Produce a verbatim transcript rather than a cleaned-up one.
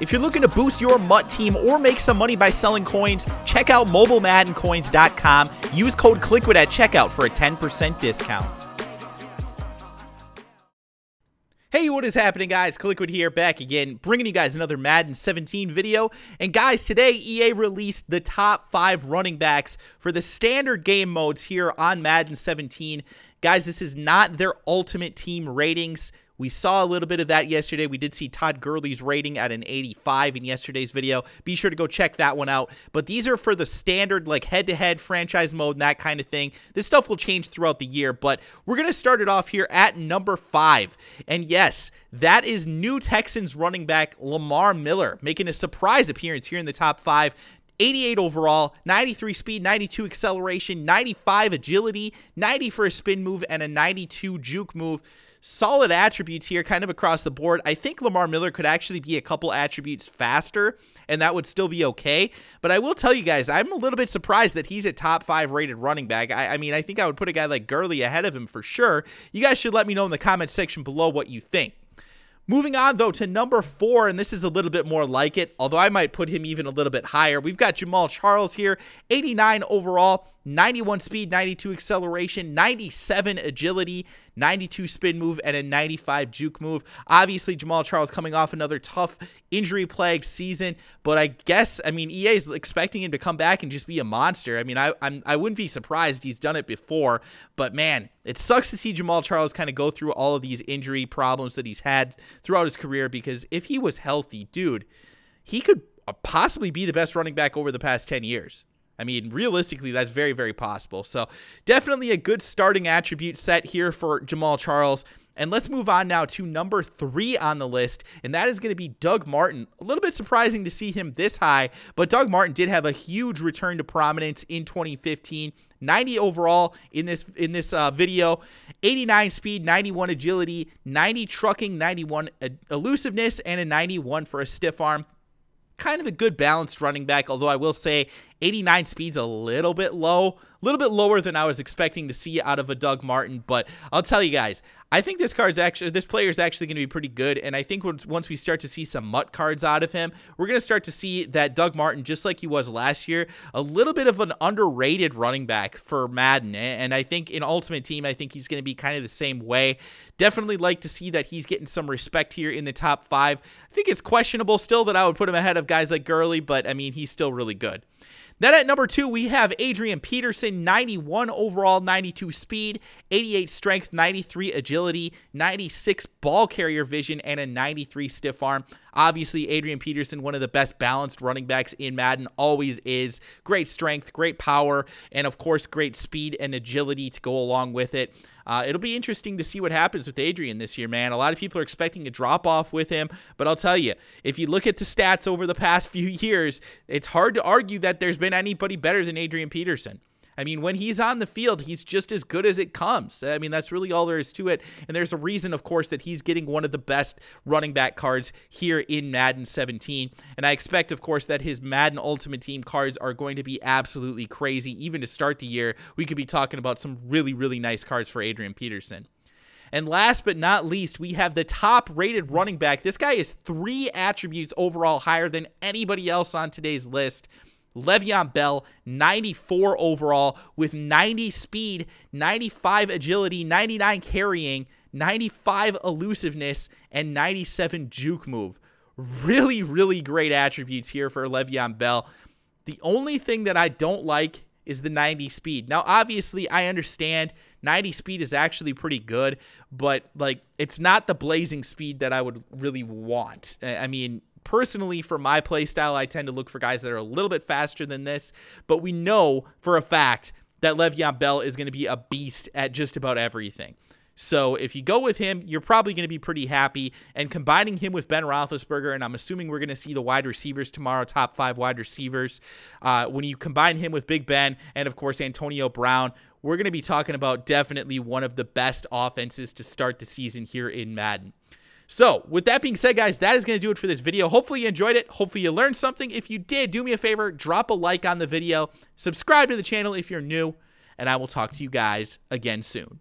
If you're looking to boost your Mutt team or make some money by selling coins, check out Mobile Madden Coins dot com. Use code KLIQUID at checkout for a ten percent discount. Hey, what is happening, guys? KLIQUID here, back again, bringing you guys another Madden seventeen video. And guys, today E A released the top five running backs for the standard game modes here on Madden seventeen. Guys, this is not their ultimate team ratings. We saw a little bit of that yesterday. We did see Todd Gurley's rating at an eighty-five in yesterday's video. Be sure to go check that one out. But these are for the standard, like, head-to-head franchise mode and that kind of thing. This stuff will change throughout the year, but we're going to start it off here at number five. And yes, that is new Texans running back Lamar Miller, making a surprise appearance here in the top five. eighty-eight overall, ninety-three speed, ninety-two acceleration, ninety-five agility, ninety for a spin move, and a ninety-two juke move. Solid attributes here kind of across the board. I think Lamar Miller could actually be a couple attributes faster, and that would still be okay. But I will tell you guys, I'm a little bit surprised that he's a top five rated running back. I, I mean, I think I would put a guy like Gurley ahead of him for sure. You guys should let me know in the comment section below what you think. Moving on, though, to number four, and this is a little bit more like it, although I might put him even a little bit higher. We've got Jamaal Charles here, eighty-nine overall, ninety-one speed, ninety-two acceleration, ninety-seven agility, ninety-two spin move, and a ninety-five juke move. Obviously, Jamaal Charles coming off another tough injury-plagued season, but I guess, I mean, E A is expecting him to come back and just be a monster. I mean, I I'm, I wouldn't be surprised. He's done it before, but man, it sucks to see Jamaal Charles kind of go through all of these injury problems that he's had throughout his career, because if he was healthy, dude, he could possibly be the best running back over the past ten years. I mean, realistically, that's very, very possible. So definitely a good starting attribute set here for Jamaal Charles. And let's move on now to number three on the list, and that is going to be Doug Martin. A little bit surprising to see him this high, but Doug Martin did have a huge return to prominence in twenty fifteen. ninety overall in this in this uh, video, eighty-nine speed, ninety-one agility, ninety trucking, ninety-one elusiveness, and a ninety-one for a stiff arm. Kind of a good balanced running back, although I will say eighty-nine speed's a little bit low, a little bit lower than I was expecting to see out of a Doug Martin. But I'll tell you guys, I think this card's actually, this player is actually going to be pretty good, and I think once, once we start to see some Mutt cards out of him, we're going to start to see that Doug Martin, just like he was last year, a little bit of an underrated running back for Madden. And I think in Ultimate Team, I think he's going to be kind of the same way. Definitely like to see that he's getting some respect here in the top five. I think it's questionable still that I would put him ahead of guys like Gurley, but I mean, he's still really good. Then at number two, we have Adrian Peterson, ninety-one overall, ninety-two speed, eighty-eight strength, ninety-three agility, ninety-six ball carrier vision, and a ninety-three stiff arm. Obviously, Adrian Peterson, one of the best balanced running backs in Madden, always is. Great strength, great power, and of course, great speed and agility to go along with it. Uh, it'll be interesting to see what happens with Adrian this year, man. A lot of people are expecting a drop-off with him, but I'll tell you, if you look at the stats over the past few years, it's hard to argue that there's been anybody better than Adrian Peterson. I mean, when he's on the field, he's just as good as it comes. I mean, that's really all there is to it. And there's a reason, of course, that he's getting one of the best running back cards here in Madden seventeen. And I expect, of course, that his Madden Ultimate Team cards are going to be absolutely crazy. Even to start the year, we could be talking about some really, really nice cards for Adrian Peterson. And last but not least, we have the top-rated running back. This guy is three attributes overall higher than anybody else on today's list. Le'Veon Bell, ninety-four overall with ninety speed, ninety-five agility, ninety-nine carrying, ninety-five elusiveness, and ninety-seven juke move. Really, really great attributes here for Le'Veon Bell. The only thing that I don't like is the ninety speed. Now, obviously, I understand ninety speed is actually pretty good, but, like, it's not the blazing speed that I would really want. I mean, personally, for my play style, I tend to look for guys that are a little bit faster than this, but we know for a fact that Le'Veon Bell is going to be a beast at just about everything. So if you go with him, you're probably going to be pretty happy. And combining him with Ben Roethlisberger, and I'm assuming we're going to see the wide receivers tomorrow, top five wide receivers. Uh, when you combine him with Big Ben and, of course, Antonio Brown, we're going to be talking about definitely one of the best offenses to start the season here in Madden. So with that being said, guys, that is going to do it for this video. Hopefully you enjoyed it. Hopefully you learned something. If you did, do me a favor, drop a like on the video, subscribe to the channel if you're new, and I will talk to you guys again soon.